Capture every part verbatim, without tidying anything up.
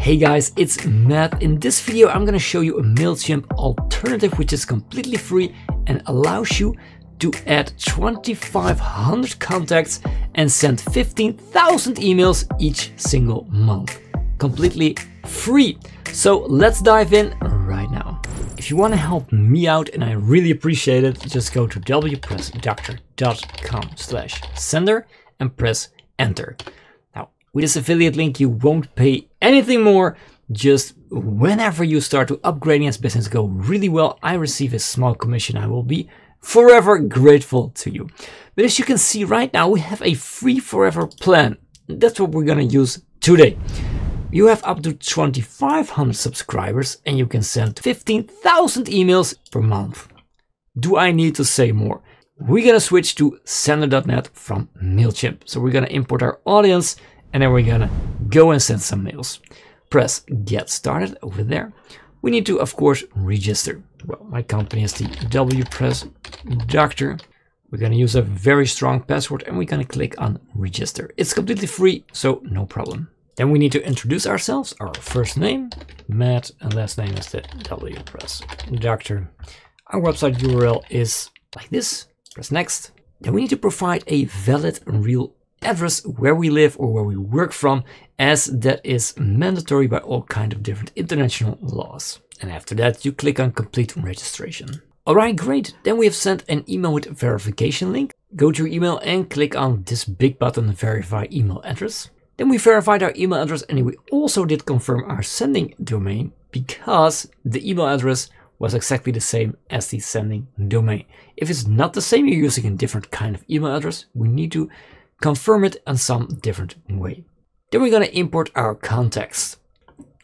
Hey guys, it's Matt. In this video, I'm gonna show you a MailChimp alternative which is completely free and allows you to add twenty-five hundred contacts and send fifteen thousand emails each single month. Completely free. So let's dive in right now. If you wanna help me out, and I really appreciate it, just go to w press doctor dot com slash sender and press enter. With this affiliate link, you won't pay anything more. Just whenever you start to upgrade and as business go really well, I receive a small commission. I will be forever grateful to you. But as you can see right now, we have a free forever plan. That's what we're gonna use today. You have up to twenty-five hundred subscribers and you can send fifteen thousand emails per month. Do I need to say more? We're gonna switch to sender dot net from MailChimp. So we're gonna import our audience, and then we're gonna go and send some mails. Press get started over there. We need to, of course, register. Well, my company is the W Press Doctor. We're gonna use a very strong password and we're gonna click on register. It's completely free, so no problem. Then we need to introduce ourselves. Our first name, Matt, and last name is the W Press Doctor. Our website U R L is like this. Press next. Then we need to provide a valid real address where we live or where we work from, as that is mandatory by all kind of different international laws. And after that, you click on complete registration. All right, great. Then we have sent an email with verification link. Go to your email and click on this big button, verify email address. Then we verified our email address, and we also did confirm our sending domain because the email address was exactly the same as the sending domain. If it's not the same, you're using a different kind of email address, we need to confirm it in some different way. Then we're gonna import our contacts.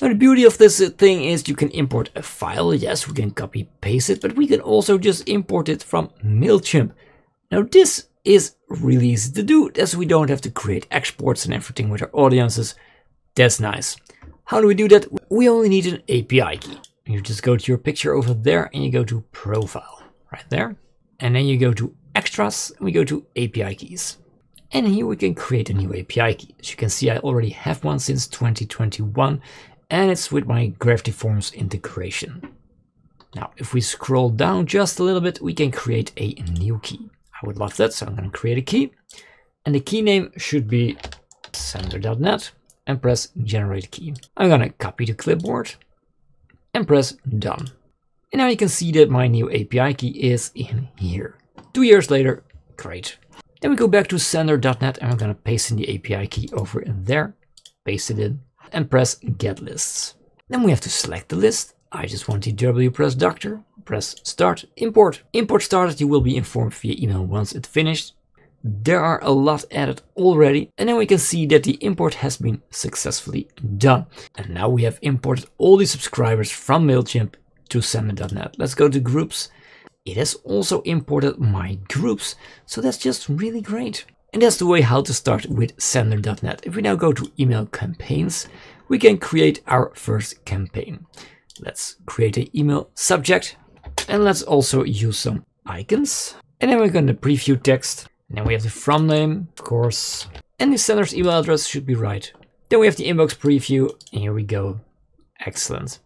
Now the beauty of this thing is you can import a file. Yes, we can copy paste it, but we can also just import it from MailChimp. Now this is really easy to do, as we don't have to create exports and everything with our audiences. That's nice. How do we do that? We only need an A P I key. You just go to your picture over there and you go to profile right there. And then you go to extras and we go to A P I keys. And here we can create a new A P I key. As you can see, I already have one since twenty twenty-one, and it's with my Gravity Forms integration. Now, if we scroll down just a little bit, we can create a new key. I would love that, so I'm gonna create a key. And the key name should be sender dot net and press generate key. I'm gonna copy the clipboard and press done. And now you can see that my new A P I key is in here. Two years later, great. Then we go back to sender dot net and I'm gonna paste in the A P I key over in there, paste it in, and press get lists. Then we have to select the list. I just want the W Press Doctor, press start, import. Import started, you will be informed via email once it's finished. There are a lot added already, and then we can see that the import has been successfully done. And now we have imported all the subscribers from MailChimp to sender dot net. Let's go to groups. It has also imported my groups, so that's just really great. And that's the way how to start with sender dot net. If we now go to email campaigns, we can create our first campaign. Let's create an email subject, and let's also use some icons. And then we're going to preview text, and then we have the from name, of course, and the sender's email address should be right. Then we have the inbox preview, and here we go. Excellent.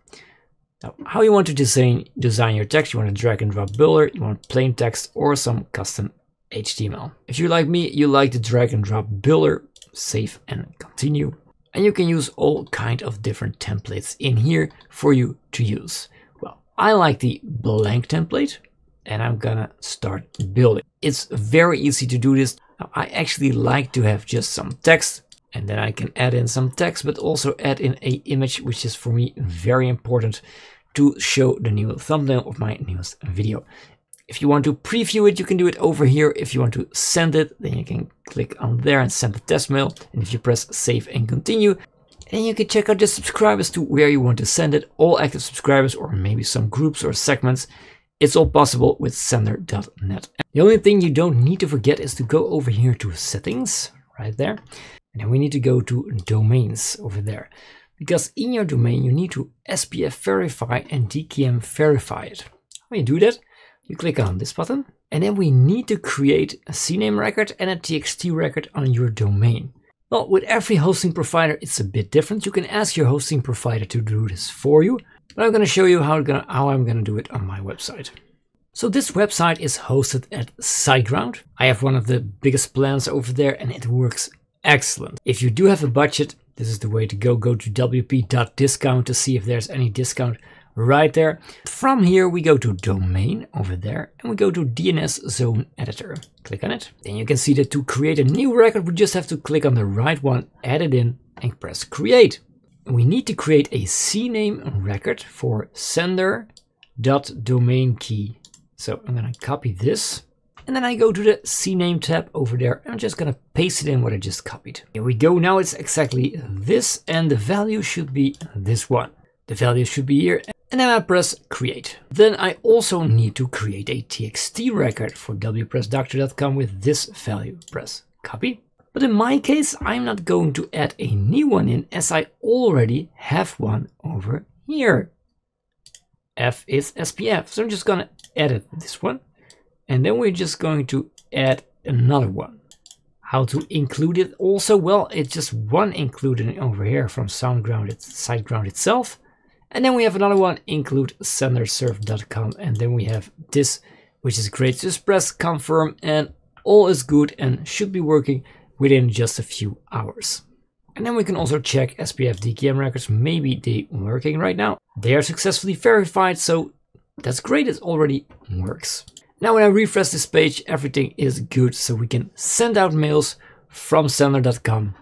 Now, how you want to design, design your text, you want to drag and drop builder, you want plain text or some custom H T M L. If you're like me, you like the drag and drop builder, save and continue. And you can use all kind of different templates in here for you to use. Well, I like the blank template and I'm gonna start building. It's very easy to do this. Now, I actually like to have just some text, and then I can add in some text, but also add in a image, which is for me very important to show the new thumbnail of my newest video. If you want to preview it, you can do it over here. If you want to send it, then you can click on there and send the test mail. And if you press save and continue, then you can check out the subscribers to where you want to send it, all active subscribers, or maybe some groups or segments. It's all possible with sender dot net. The only thing you don't need to forget is to go over here to settings, right there. And then we need to go to domains over there, because in your domain you need to S P F verify and D K I M verify it. How you do that? You click on this button, and then we need to create a C name record and a T X T record on your domain. Well, with every hosting provider, it's a bit different. You can ask your hosting provider to do this for you, but I'm going to show you how, gonna, how I'm going to do it on my website. So this website is hosted at SiteGround. I have one of the biggest plans over there and it works excellent. If you do have a budget, this is the way to go. Go to w p dot discount to see if there's any discount right there. From here, we go to domain over there and we go to D N S zone editor. Click on it. Then you can see that to create a new record, we just have to click on the right one, add it in and press create. We need to create a C name record for sender.domain key. So I'm going to copy this and then I go to the C name tab over there. And I'm just going to paste it in what I just copied. Here we go. Now it's exactly this and the value should be this one. The value should be here. And then I press create. Then I also need to create a T X T record for w press doctor dot com with this value. Press copy. But in my case, I'm not going to add a new one in as I already have one over here. F is S P F. So I'm just going to edit this one and then we're just going to add another one. How to include it also? Well, it's just one included over here from SoundGround, it's SiteGround itself. And then we have another one, include sender surf dot com. And then we have this, which is great. Just press confirm and all is good and should be working within just a few hours. And then we can also check S P F D K I M records. Maybe they are working right now. They are successfully verified, so that's great, it already works. Now when I refresh this page, everything is good, so we can send out mails from sender dot com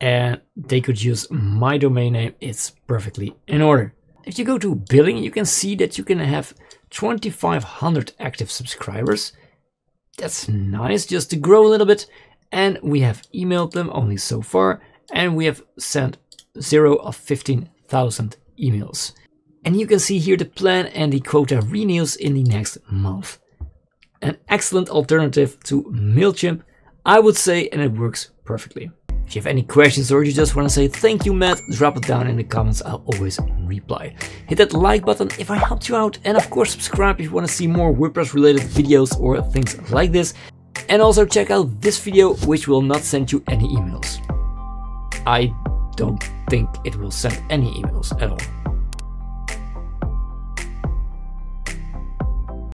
and they could use my domain name, it's perfectly in order. If you go to billing, you can see that you can have twenty-five hundred active subscribers. That's nice, just to grow a little bit. And we have emailed them only so far, and we have sent zero of fifteen thousand emails. And you can see here the plan and the quota renewals in the next month. An excellent alternative to MailChimp, I would say, and it works perfectly. If you have any questions or you just want to say thank you, Matt, drop it down in the comments. I'll always reply. Hit that like button if I helped you out. And of course, subscribe if you want to see more WordPress related videos or things like this. And also check out this video, which will not send you any emails. I don't think it will send any emails at all.